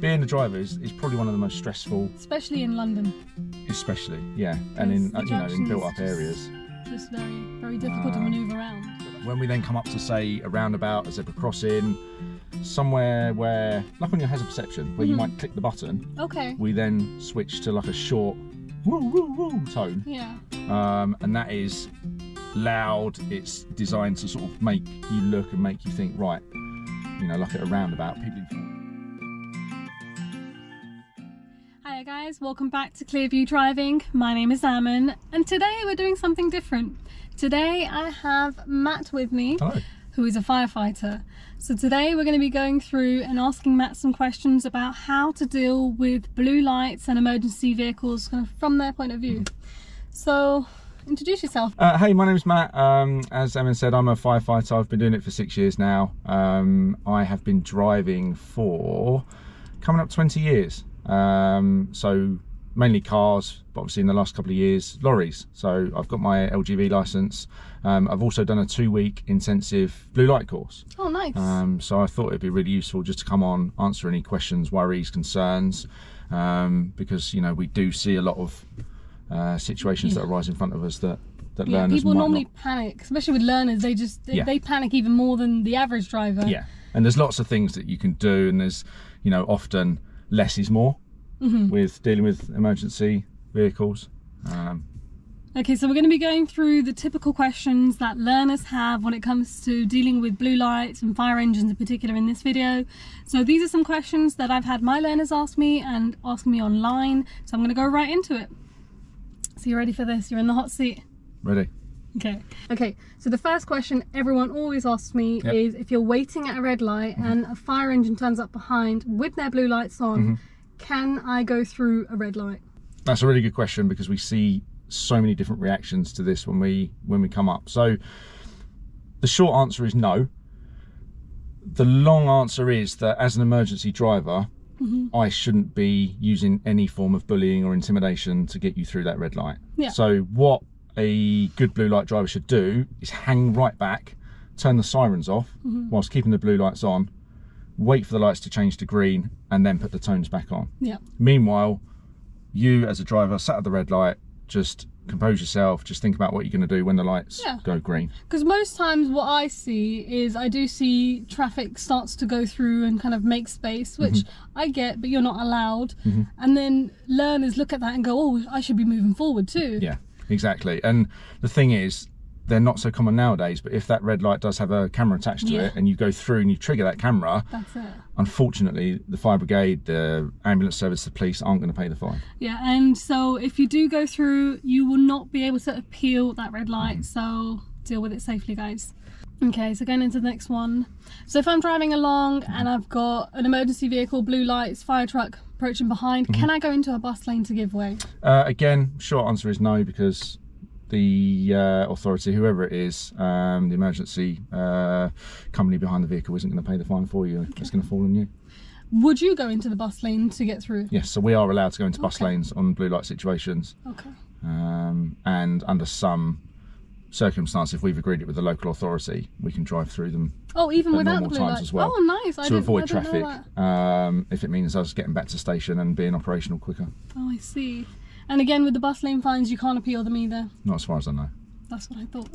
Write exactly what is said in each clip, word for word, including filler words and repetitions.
being a driver is, is probably one of the most stressful. Especially in London. Especially, yeah. And in, uh, you know, in built up just, areas. Just very, very difficult uh, to manoeuvre around. When we then come up to, say, a roundabout, a zebra crossing, somewhere where, like on your hazard perception, where mm-hmm. you might click the button. Okay. We then switch to like a short woo woo woo tone. Yeah. Um, and that is loud. It's designed to sort of make you look and make you think, right, you know, like at a roundabout, people. Hi guys, welcome back to Clearview Driving. My name is Aman, and today we're doing something different. Today I have Matt with me. Hello. Who is a firefighter. So today we're going to be going through and asking Matt some questions about how to deal with blue lights and emergency vehicles kind of from their point of view. So introduce yourself. Uh, hey, my name is Matt. Um, as Aman said, I'm a firefighter. I've been doing it for six years now. Um, I have been driving for coming up twenty years. Um, so mainly cars, but obviously in the last couple of years, lorries. So I've got my L G V license. Um, I've also done a two week intensive blue light course. Oh, nice. Um, so I thought it'd be really useful just to come on, answer any questions, worries, concerns, um, because, you know, we do see a lot of uh, situations yeah. that arise in front of us that, that yeah, learners people normally not... panic, especially with learners. They just, they, yeah. they panic even more than the average driver. Yeah. And there's lots of things that you can do. And there's, you know, often less is more. Mm-hmm. With dealing with emergency vehicles. Um, okay, so we're going to be going through the typical questions that learners have when it comes to dealing with blue lights and fire engines in particular in this video. So these are some questions that I've had my learners ask me and ask me online. So I'm going to go right into it. So you ready for this? You're in the hot seat. Ready. Okay. Okay, so the first question everyone always asks me yep. is if you're waiting at a red light mm-hmm. and a fire engine turns up behind with their blue lights on, mm-hmm. can I go through a red light? That's a really good question because we see so many different reactions to this when we when we come up. So the short answer is no. The long answer is that as an emergency driver, mm-hmm. I shouldn't be using any form of bullying or intimidation to get you through that red light. Yeah. So what a good blue light driver should do is hang right back, turn the sirens off mm-hmm. whilst keeping the blue lights on, wait for the lights to change to green and then put the tones back on. Yeah. Meanwhile, you as a driver sat at the red light, just compose yourself, just think about what you're going to do when the lights yeah. go green. Because most times what I see is I do see traffic starts to go through and kind of make space, which mm-hmm. I get, but you're not allowed. Mm-hmm. And then learners look at that and go, oh, I should be moving forward too. Yeah, exactly. And the thing is, they're not so common nowadays, but if that red light does have a camera attached to yeah. it and you go through and you trigger that camera, that's it. Unfortunately, the fire brigade, the ambulance service, the police aren't going to pay the fine. Yeah, and so if you do go through, you will not be able to appeal that red light, mm. so deal with it safely, guys. Okay, so going into the next one. So if I'm driving along mm. and I've got an emergency vehicle, blue lights, fire truck approaching behind, mm-hmm. can I go into a bus lane to give way? Uh, again, short answer is no, because the uh, authority, whoever it is, um, the emergency uh, company behind the vehicle isn't going to pay the fine for you. Okay. It's going to fall on you. Would you go into the bus lane to get through? Yes, so we are allowed to go into okay. bus lanes on blue light situations. Okay. Um, and under some circumstance, if we've agreed it with the local authority, we can drive through them. Oh, even without the blue light? As well, oh, nice. I to avoid I traffic, um, if it means us getting back to station and being operational quicker. Oh, I see. And again, with the bus lane fines, you can't appeal them either. Not as far as I know. That's what I thought.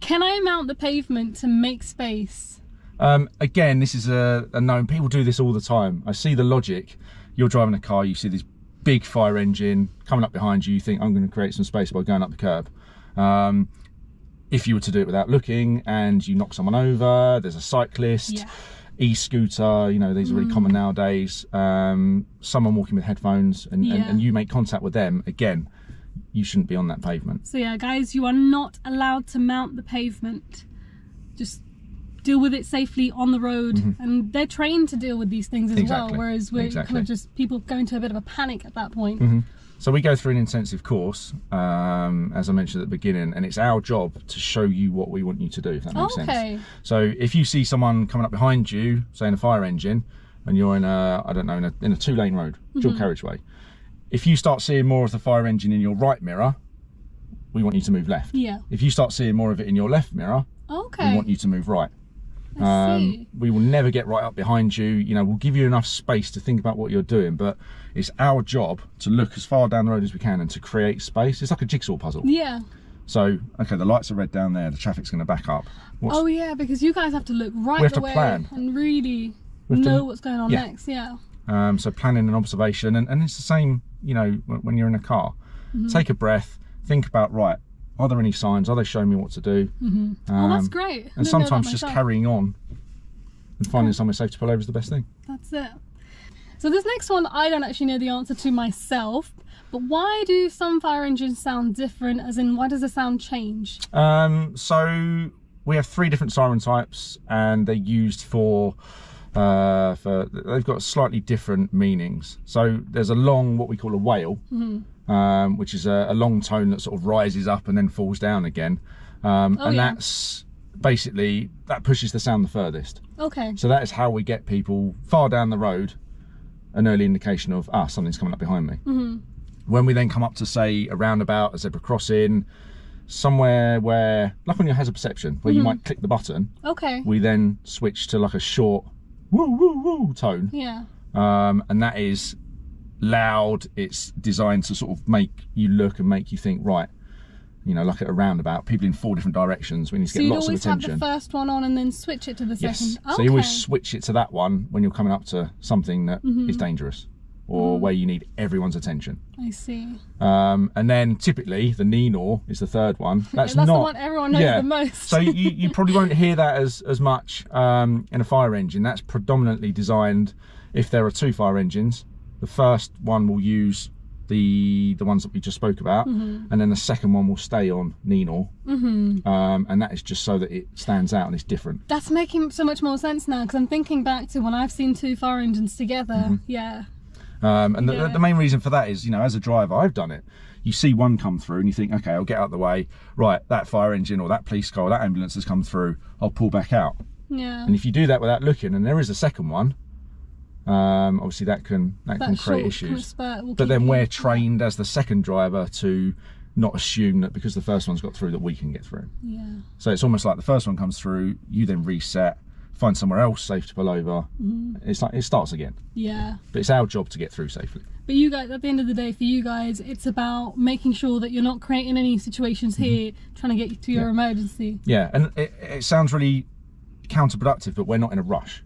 Can I mount the pavement to make space? Um, again, this is a, a known, people do this all the time. I see the logic. You're driving a car, you see this big fire engine coming up behind you, you think, I'm going to create some space by going up the curb. Um, if you were to do it without looking and you knock someone over, there's a cyclist. Yeah. E-scooter, you know, these are really mm. common nowadays. Um, someone walking with headphones and, yeah. and, and you make contact with them, again, you shouldn't be on that pavement. So yeah, guys, you are not allowed to mount the pavement. Just deal with it safely on the road. Mm-hmm. And they're trained to deal with these things as exactly. well, whereas we're exactly. kind of just, people go into a bit of a panic at that point. Mm-hmm. So we go through an intensive course, um, as I mentioned at the beginning, and it's our job to show you what we want you to do, if that makes okay. sense. So if you see someone coming up behind you, say in a fire engine, and you're in a, I don't know, in a, in a two-lane road, dual mm-hmm. carriageway, if you start seeing more of the fire engine in your right mirror, we want you to move left. Yeah. If you start seeing more of it in your left mirror, okay. we want you to move right. I um, see. We will never get right up behind you. You know, we'll give you enough space to think about what you're doing, but it's our job to look as far down the road as we can and to create space. It's like a jigsaw puzzle. Yeah. So, okay, the lights are red down there. The traffic's going to back up. What's, oh yeah, because you guys have to look right away. We have to plan and really know to, what's going on yeah. next. Yeah. Um, so planning and observation, and, and it's the same. You know, when you're in a car, mm-hmm. take a breath, think about right. Are there any signs? Are they showing me what to do? Mm-hmm. um, oh, that's great. I and sometimes just carrying on and finding somewhere safe to pull over is the best thing. That's it. So this next one, I don't actually know the answer to myself, but why do some fire engines sound different? As in, why does the sound change? Um, so we have three different siren types, and they're used for, uh, for they've got slightly different meanings. So there's a long, what we call a wail. Mm-hmm. Um, which is a, a long tone that sort of rises up and then falls down again. Um, oh, and yeah. that's basically, that pushes the sound the furthest. Okay. So that is how we get people far down the road, an early indication of, ah, something's coming up behind me. Mm-hmm. When we then come up to, say, a roundabout, a zebra crossing, somewhere where, like on your hazard perception, where mm-hmm. you might click the button. Okay. We then switch to like a short, woo, woo, woo tone. Yeah. Um, and that is loud. It's designed to sort of make you look and make you think, right, you know, like at a roundabout, people in four different directions, we need to so get lots of attention. So you always have the first one on and then switch it to the yes. second? Yes, so okay. you always switch it to that one when you're coming up to something that mm-hmm. is dangerous or mm. where you need everyone's attention. I see. Um, and then typically the Neenaw is the third one. That's, that's not, the one everyone knows yeah. the most. So you, you probably won't hear that as, as much um, in a fire engine. That's predominantly designed if there are two fire engines. The first one will use the the ones that we just spoke about, mm-hmm. and then the second one will stay on Neenaw, mm-hmm. um, and that is just so that it stands out and it's different. That's making so much more sense now, because I'm thinking back to when I've seen two fire engines together. Mm-hmm. Yeah. Um, and the, yeah. the main reason for that is, you know, as a driver, I've done it. You see one come through and you think, okay, I'll get out of the way. Right, that fire engine or that police car or that ambulance has come through. I'll pull back out. Yeah. And if you do that without looking, and there is a second one. Um, obviously that can that, that can create issues, but then we're trained as the second driver to not assume that because the first one's got through that we can get through. Yeah. So it's almost like the first one comes through, you then reset, find somewhere else safe to pull over. Mm. It's like it starts again. Yeah. But it's our job to get through safely. But you guys, at the end of the day, for you guys, it's about making sure that you're not creating any situations mm-hmm. here trying to get you to your yeah. emergency. Yeah, and it, it sounds really counterproductive, but we're not in a rush.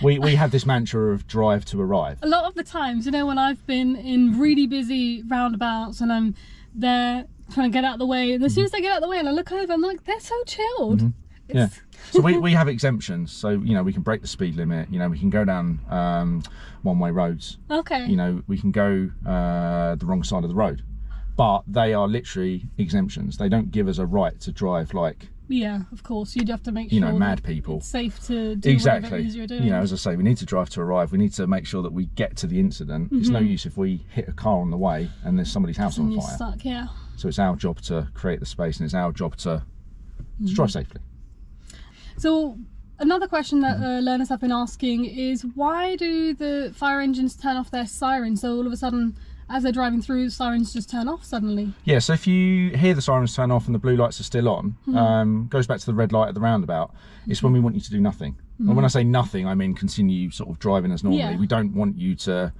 We, we have this mantra of drive to arrive. A lot of the times, you know, when I've been in really busy roundabouts and I'm there trying to get out of the way, and as soon as I get out of the way and I look over, I'm like, they're so chilled. Mm-hmm. Yeah. So we, we have exemptions. So, you know, we can break the speed limit. You know, we can go down um, one-way roads. Okay. You know, we can go uh, the wrong side of the road. But they are literally exemptions. They don't give us a right to drive like... Yeah, of course. You'd have to make sure, you know, mad people. It's safe to do exactly. whatever it is you're doing. You know, as I say, we need to drive to arrive. We need to make sure that we get to the incident. Mm-hmm. It's no use if we hit a car on the way and there's somebody's house and on fire. Stuck, yeah. So it's our job to create the space, and it's our job to, mm-hmm. to drive safely. So another question that mm-hmm. uh, learners have been asking is, why do the fire engines turn off their sirens? So all of a sudden, as they're driving through, sirens just turn off suddenly. Yeah, so if you hear the sirens turn off and the blue lights are still on, mm-hmm. um, goes back to the red light at the roundabout, it's mm-hmm. when we want you to do nothing. Mm-hmm. And when I say nothing, I mean continue sort of driving as normally. Yeah. We don't want you to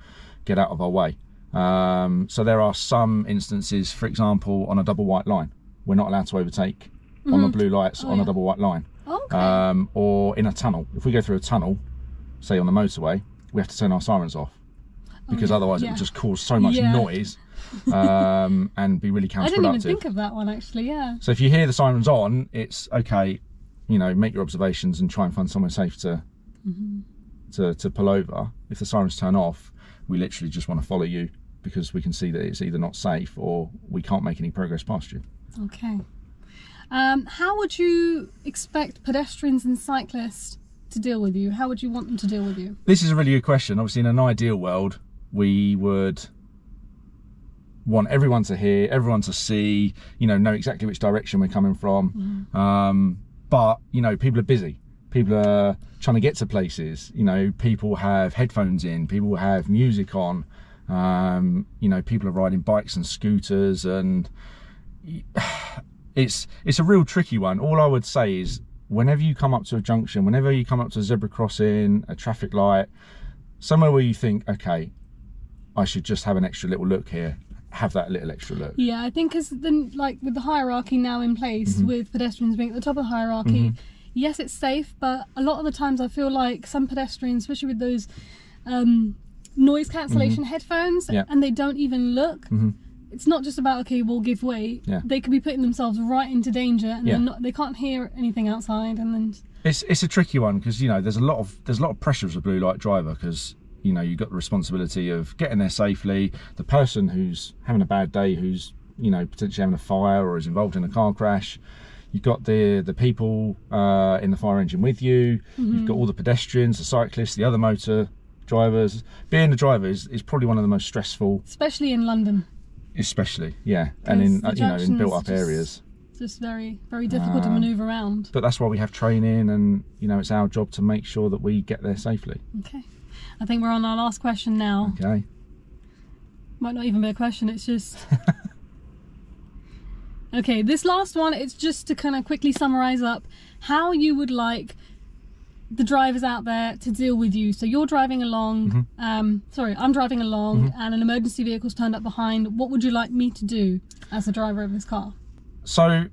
get out of our way. Um, so there are some instances, for example, on a double white line, we're not allowed to overtake mm-hmm. on the blue lights oh, on yeah. a double white line. Oh, okay. Um, or in a tunnel. If we go through a tunnel, say on the motorway, we have to turn our sirens off, because otherwise yeah. it would just cause so much yeah. noise um, and be really counterproductive. I didn't even think of that one, actually, yeah. So if you hear the sirens on, it's okay, you know, make your observations and try and find somewhere safe to, mm-hmm. to, to pull over. If the sirens turn off, we literally just want to follow you because we can see that it's either not safe or we can't make any progress past you. Okay. Um, how would you expect pedestrians and cyclists to deal with you? How would you want them to deal with you? This is a really good question. Obviously, in an ideal world, we would want everyone to hear, everyone to see, you know, know exactly which direction we're coming from. Mm. Um, but, you know, people are busy. People are trying to get to places. You know, people have headphones in. People have music on. Um, you know, people are riding bikes and scooters. And it's, it's a real tricky one. All I would say is whenever you come up to a junction, whenever you come up to a zebra crossing, a traffic light, somewhere where you think, okay, I should just have an extra little look here, have that little extra look. Yeah, I think as the, like with the hierarchy now in place, mm-hmm. with pedestrians being at the top of the hierarchy, mm-hmm. yes, it's safe, but a lot of the times I feel like some pedestrians, especially with those um, noise cancellation mm-hmm. headphones, yeah. and they don't even look. Mm-hmm. It's not just about, okay, we'll give way. Yeah. They could be putting themselves right into danger, and yeah. not, they can't hear anything outside. And then it's it's a tricky one, because you know there's a lot of there's a lot of pressure as a blue light driver, because you know you've got the responsibility of getting there safely. The person who's having a bad day, who's you know potentially having a fire or is involved in a car crash. You've got the the people uh, in the fire engine with you. Mm-hmm. You've got all the pedestrians, the cyclists, the other motor drivers. Being a driver is, is probably one of the most stressful, especially in London. Especially, yeah, and in uh, you know in built-up areas. Just very, very difficult uh, to manoeuvre around. But that's why we have training, and you know it's our job to make sure that we get there safely. Okay, I think we're on our last question now. Okay. Might not even be a question. It's just. Okay, this last one, it's just to kind of quickly summarise up how you would like the drivers out there to deal with you. So you're driving along, mm-hmm. um, sorry, I'm driving along mm-hmm. and an emergency vehicle's turned up behind. What would you like me to do as a driver of this car? So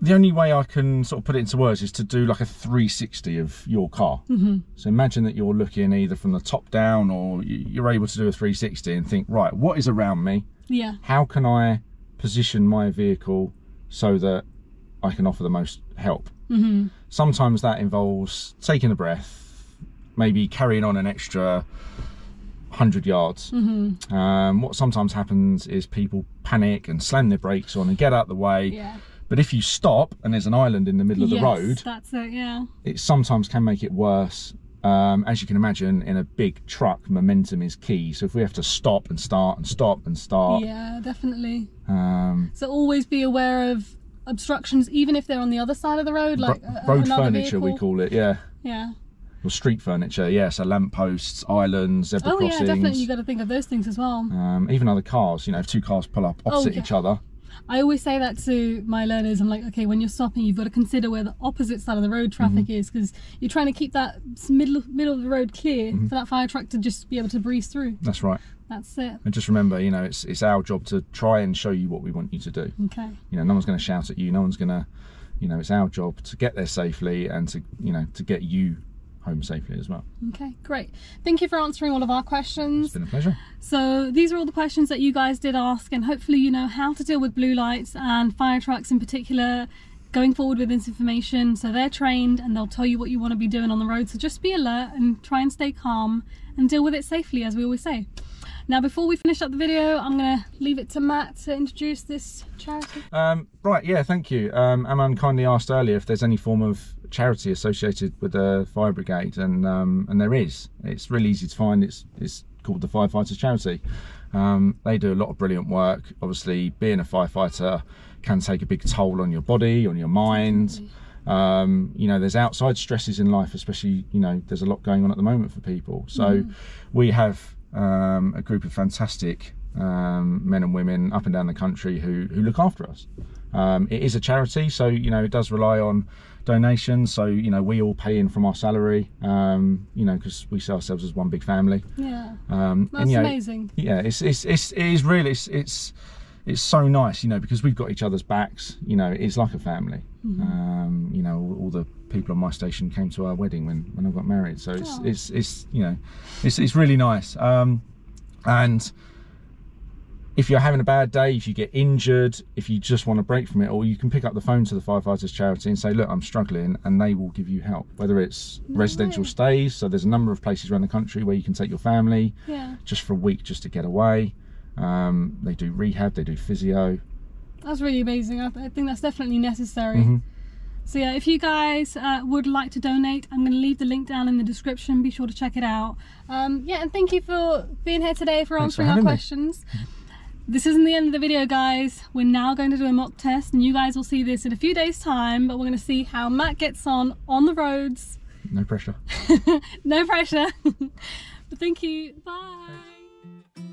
the only way I can sort of put it into words is to do like a three sixty of your car. Mm-hmm. So imagine that you're looking either from the top down, or you're able to do a three sixty and think, right, what is around me? Yeah. How can I position my vehicle so that I can offer the most help. Mm-hmm. Sometimes that involves taking a breath, maybe carrying on an extra one hundred yards. Mm-hmm. Um, what sometimes happens is people panic and slam their brakes on and get out of the way. Yeah. But if you stop and there's an island in the middle of yes, the road, that's it, yeah. It sometimes can make it worse. Um, as you can imagine, in a big truck, momentum is key. So if we have to stop and start and stop and start. Yeah, definitely. Um, so always be aware of obstructions, even if they're on the other side of the road. like Road furniture, vehicle. we call it, yeah. Yeah. Or street furniture, yeah. So lampposts, islands, zebra oh, crossings. Oh yeah, definitely. You've got to think of those things as well. Um, even other cars, you know, if two cars pull up opposite oh, yeah. each other. I always say that to my learners. I'm like, okay, when you're stopping, you've got to consider where the opposite side of the road traffic mm-hmm. is, because you're trying to keep that middle middle of the road clear mm-hmm. for that fire truck to just be able to breeze through. That's right. That's it. And just remember, you know, it's it's our job to try and show you what we want you to do. Okay. You know, no one's going to shout at you. No one's going to, you know, it's our job to get there safely and to, you know, to get you home safely as well. Okay, great. Thank you for answering all of our questions. It's been a pleasure. So these are all the questions that you guys did ask, and hopefully you know how to deal with blue lights and fire trucks in particular going forward with this information. So they're trained and they'll tell you what you want to be doing on the road, so just be alert and try and stay calm and deal with it safely, as we always say. Now, before we finish up the video, I'm going to leave it to Matt to introduce this charity. Um, right, yeah, thank you. Um, Aman kindly asked earlier if there's any form of charity associated with the fire brigade, and um, and there is. It's really easy to find. It's it's called the Firefighters Charity. Um, they do a lot of brilliant work. Obviously, being a firefighter can take a big toll on your body, on your mind. Um, you know, there's outside stresses in life, especially, you know, there's a lot going on at the moment for people. So mm. we have... Um, a group of fantastic um, men and women up and down the country who, who look after us. Um, it is a charity, so you know it does rely on donations. So you know we all pay in from our salary, um, you know, because we see ourselves as one big family. Yeah, um, that's and, you know, amazing. Yeah, it's it's it's it is really it's, it's it's so nice, you know, because we've got each other's backs. You know, it's like a family. Mm-hmm. um, you know, all, all the people on my station came to our wedding when, when I got married, so it's, oh. it's, it's, you know, it's, it's really nice. Um, and if you're having a bad day, if you get injured, if you just want a break from it, or you can pick up the phone to the Firefighters Charity and say, look, I'm struggling, and they will give you help, whether it's no residential way. stays. So there's a number of places around the country where you can take your family yeah. just for a week, just to get away. Um, they do rehab, they do physio. That's really amazing. I, th I think that's definitely necessary. Mm-hmm. So yeah, if you guys uh, would like to donate, I'm going to leave the link down in the description. Be sure to check it out. Um, yeah, and thank you for being here today, for answering our questions. This isn't the end of the video, guys. We're now going to do a mock test, and you guys will see this in a few days' time, but we're going to see how Matt gets on on the roads. No pressure. No pressure. But thank you. Bye. Thanks.